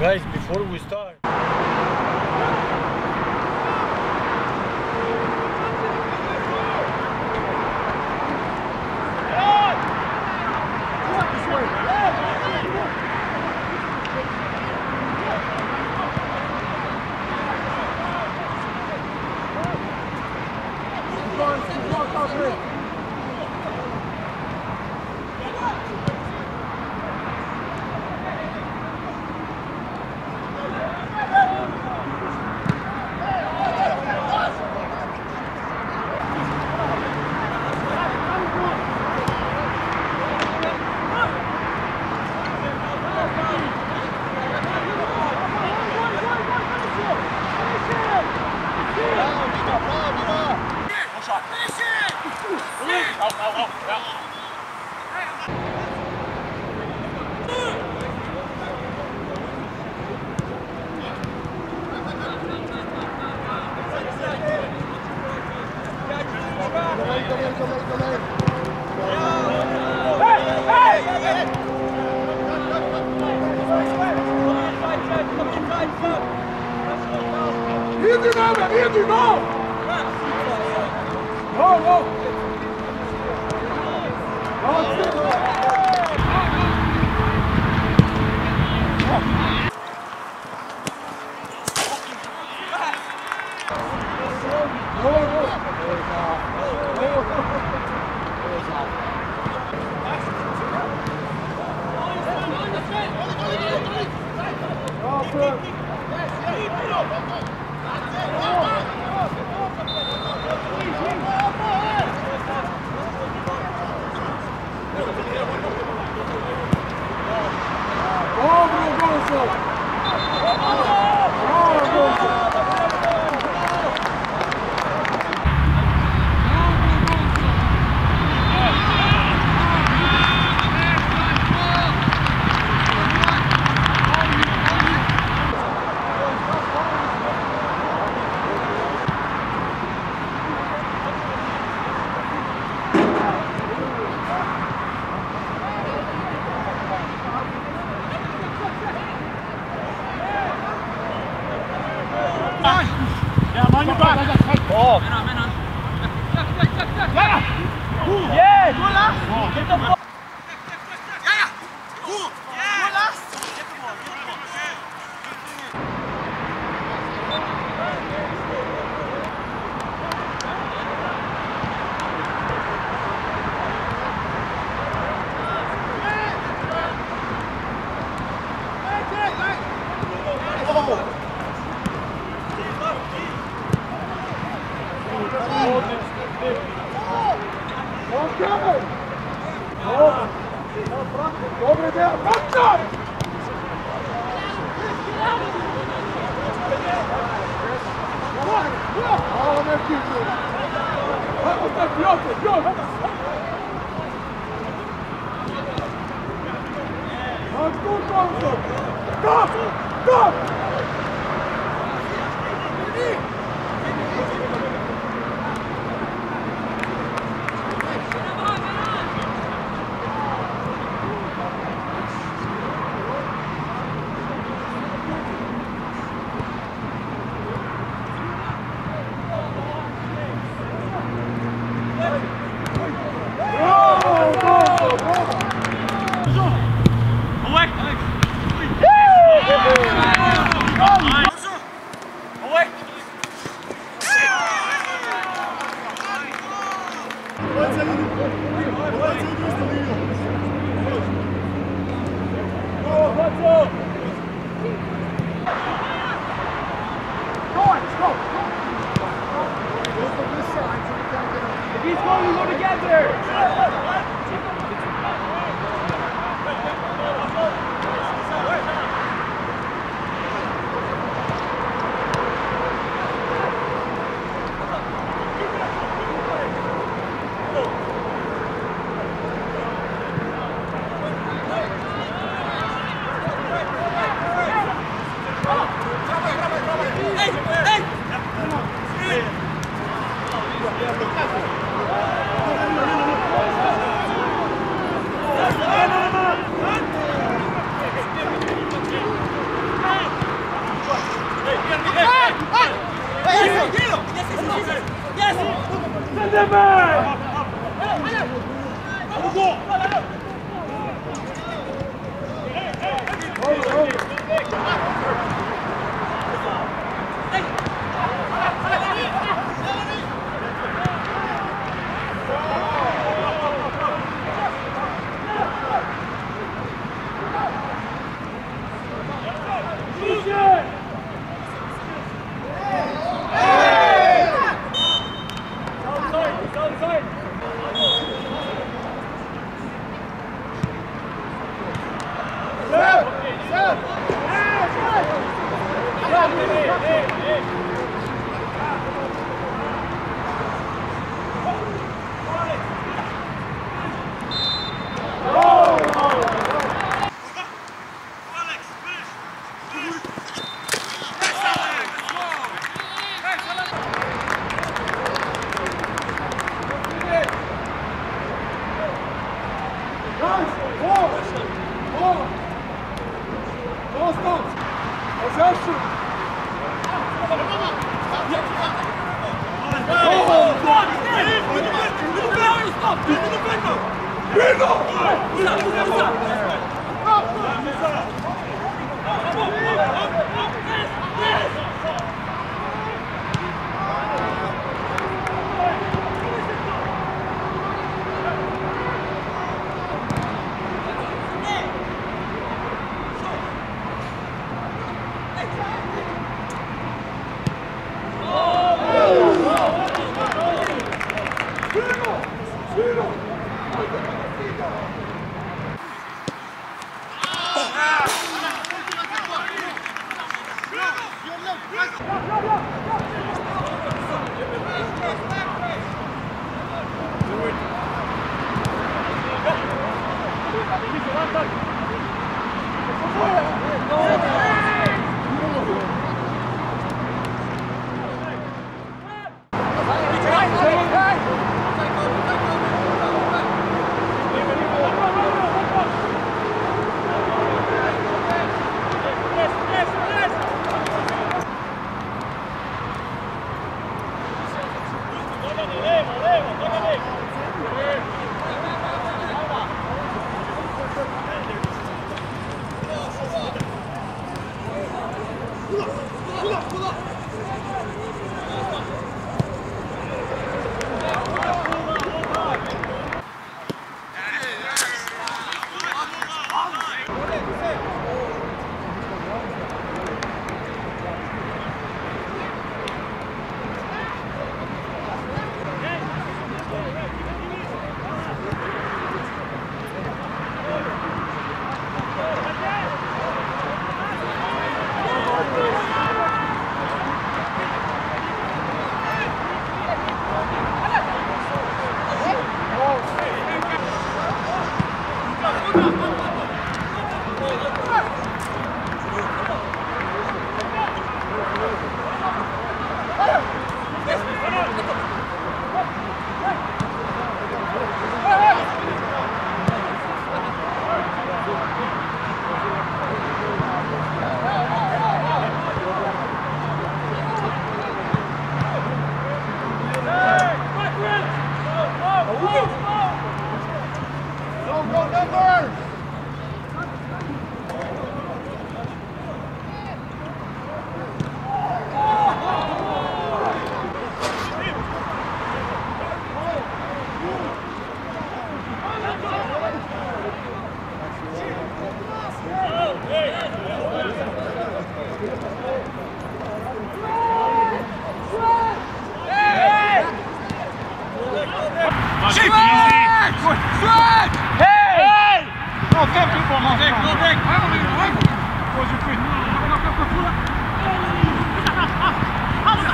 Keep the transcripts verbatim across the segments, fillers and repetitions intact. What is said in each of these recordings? Guys, before we start... Right.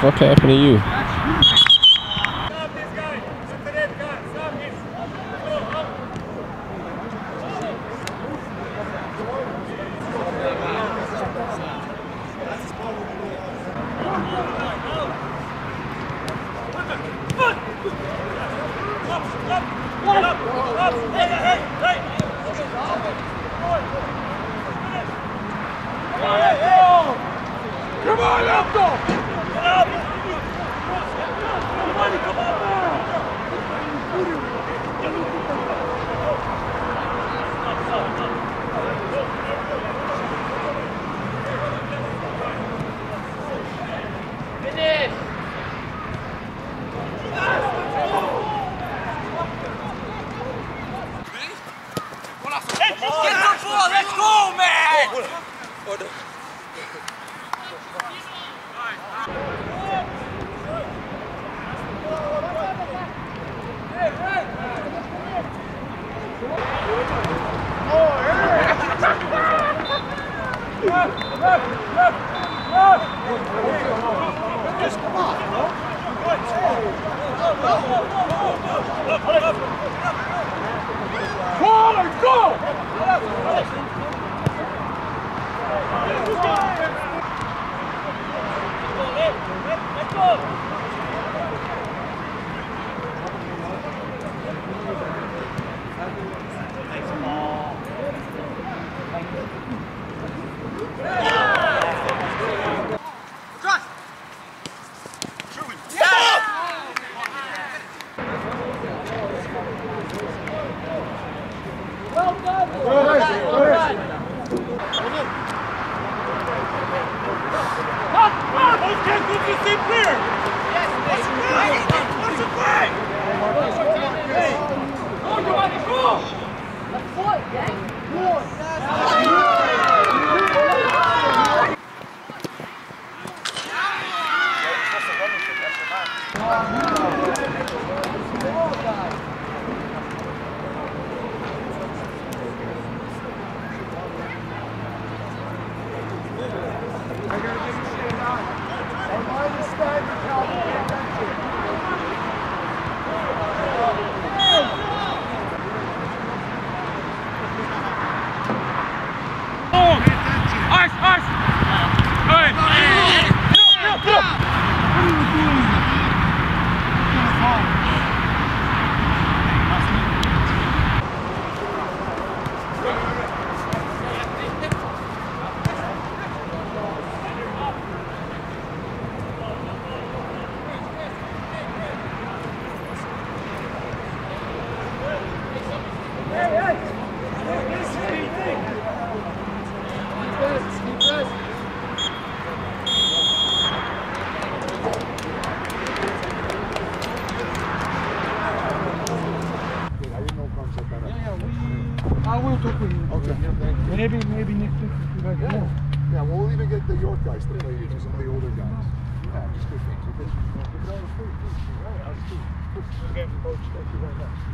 What happened to you? Coach, thank you very much.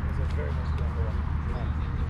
It's a very nice game.